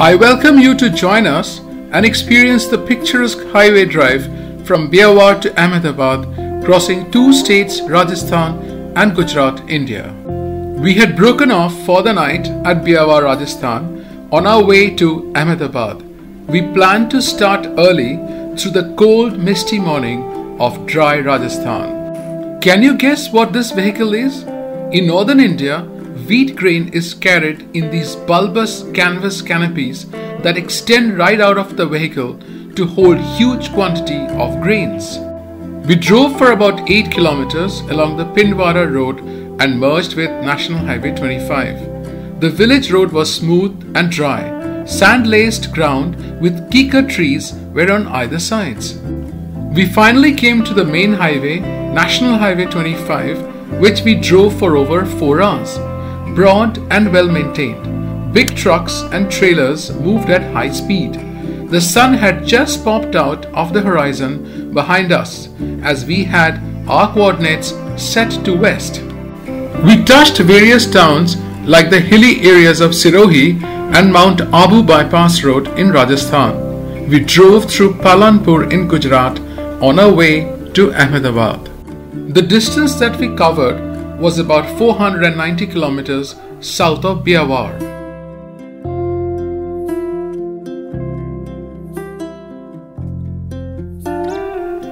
I welcome you to join us and experience the picturesque highway drive from Beawar to Ahmedabad, crossing two states, Rajasthan and Gujarat, India. We had broken off for the night at Beawar, Rajasthan, on our way to Ahmedabad. We planned to start early through the cold, misty morning of dry Rajasthan. Can you guess what this vehicle is? In northern India, wheat grain is carried in these bulbous canvas canopies that extend right out of the vehicle to hold huge quantity of grains. We drove for about 8 kilometers along the Pindwara road and merged with National Highway 25. The village road was smooth and dry, sand-laced ground with kikar trees were on either sides. We finally came to the main highway, National Highway 25, which we drove for over 4 hours. Broad and well-maintained, big trucks and trailers moved at high speed. The sun had just popped out of the horizon behind us as we had our coordinates set to west. We touched various towns like the hilly areas of Sirohi and Mount Abu bypass road in Rajasthan. We drove through Palanpur in Gujarat on our way to Ahmedabad. The distance that we covered was about 490 kilometers south of Beawar.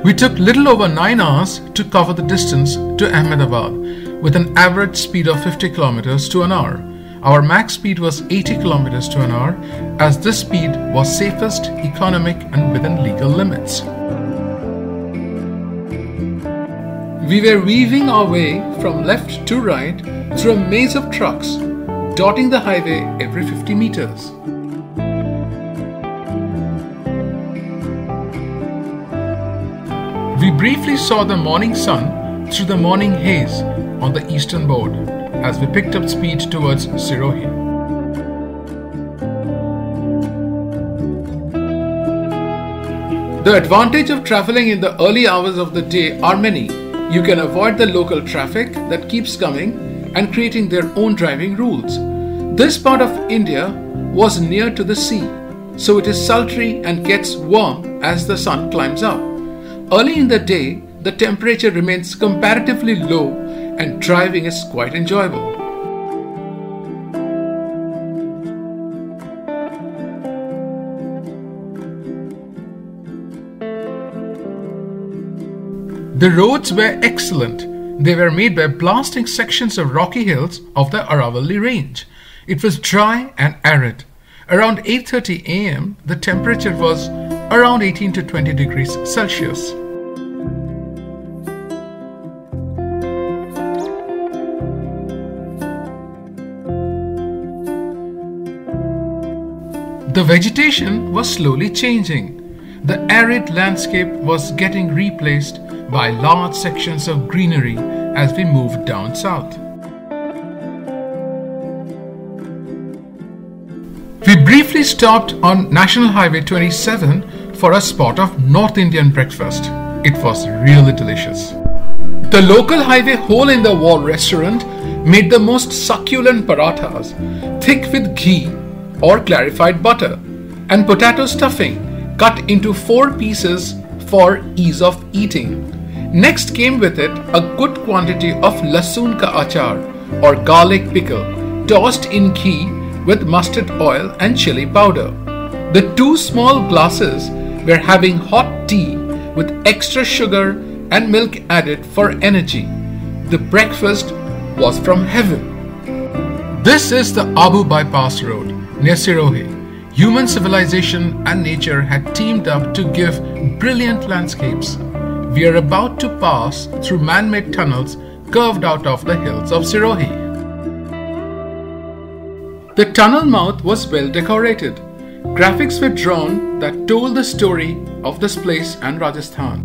We took little over 9 hours to cover the distance to Ahmedabad with an average speed of 50 kilometers to an hour. Our max speed was 80 kilometers to an hour as this speed was safest, economic and within legal limits. We were weaving our way from left to right through a maze of trucks, dotting the highway every 50 meters. We briefly saw the morning sun through the morning haze on the eastern board as we picked up speed towards Sirohi. The advantage of traveling in the early hours of the day are many. You can avoid the local traffic that keeps coming and creating their own driving rules. This part of India was near to the sea, so it is sultry and gets warm as the sun climbs up. Early in the day, the temperature remains comparatively low and driving is quite enjoyable. The roads were excellent. They were made by blasting sections of rocky hills of the Aravalli range. It was dry and arid. Around 8:30 a.m., the temperature was around 18 to 20 degrees Celsius. The vegetation was slowly changing. The arid landscape was getting replaced by large sections of greenery as we moved down south. We briefly stopped on National Highway 27 for a spot of North Indian breakfast. It was really delicious. The local highway hole-in-the-wall restaurant made the most succulent parathas, thick with ghee or clarified butter, and potato stuffing cut into 4 pieces for ease of eating. Next came with it a good quantity of lasoon ka achar or garlic pickle tossed in ghee with mustard oil and chili powder. The 2 small glasses were having hot tea with extra sugar and milk added for energy. The breakfast was from heaven. This is the Abu bypass road near Sirohi. Human civilization and nature had teamed up to give brilliant landscapes. We are about to pass through man-made tunnels curved out of the hills of Sirohi. The tunnel mouth was well decorated. Graphics were drawn that told the story of this place and Rajasthan.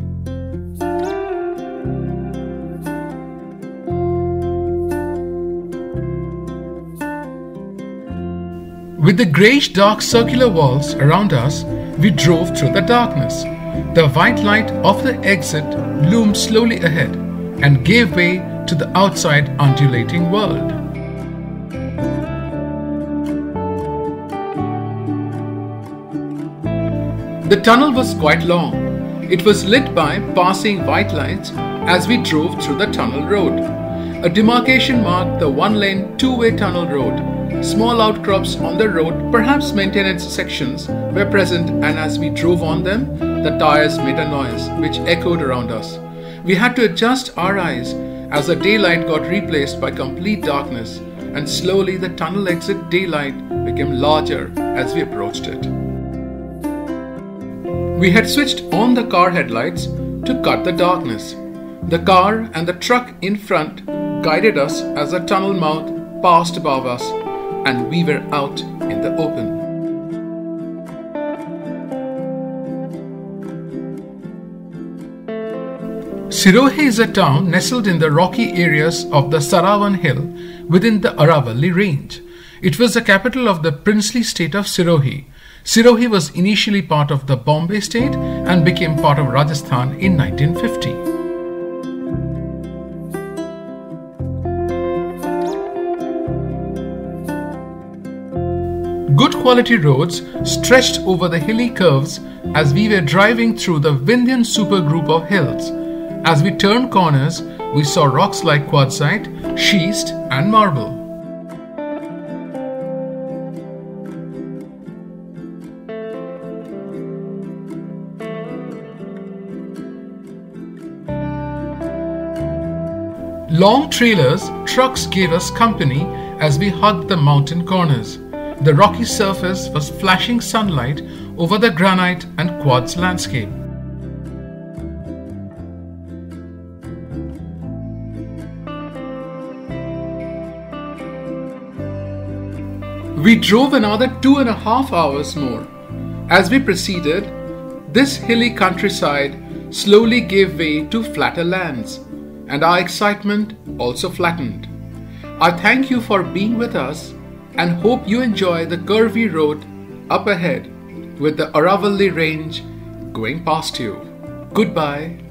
With the greyish dark circular walls around us, we drove through the darkness. The white light of the exit loomed slowly ahead and gave way to the outside undulating world. The tunnel was quite long. It was lit by passing white lights as we drove through the tunnel road. A demarcation marked the one-lane, two-way tunnel road. Small outcrops on the road, perhaps maintenance sections, were present, and as we drove on them, the tires made a noise which echoed around us. We had to adjust our eyes as the daylight got replaced by complete darkness, and slowly the tunnel exit daylight became larger as we approached it. We had switched on the car headlights to cut the darkness. The car and the truck in front guided us as the tunnel mouth passed above us, and we were out in the open. Sirohi is a town nestled in the rocky areas of the Sarawan hill within the Aravalli range. It was the capital of the princely state of Sirohi. Sirohi was initially part of the Bombay state and became part of Rajasthan in 1950. Good quality roads stretched over the hilly curves as we were driving through the Vindhyan supergroup of hills. As we turned corners, we saw rocks like quartzite, schist, and marble. Long trailers, trucks gave us company as we hugged the mountain corners. The rocky surface was flashing sunlight over the granite and quartz landscape. We drove another 2.5 hours more. As we proceeded, this hilly countryside slowly gave way to flatter lands, and our excitement also flattened. I thank you for being with us, and hope you enjoy the curvy road up ahead with the Aravalli range going past you. Goodbye.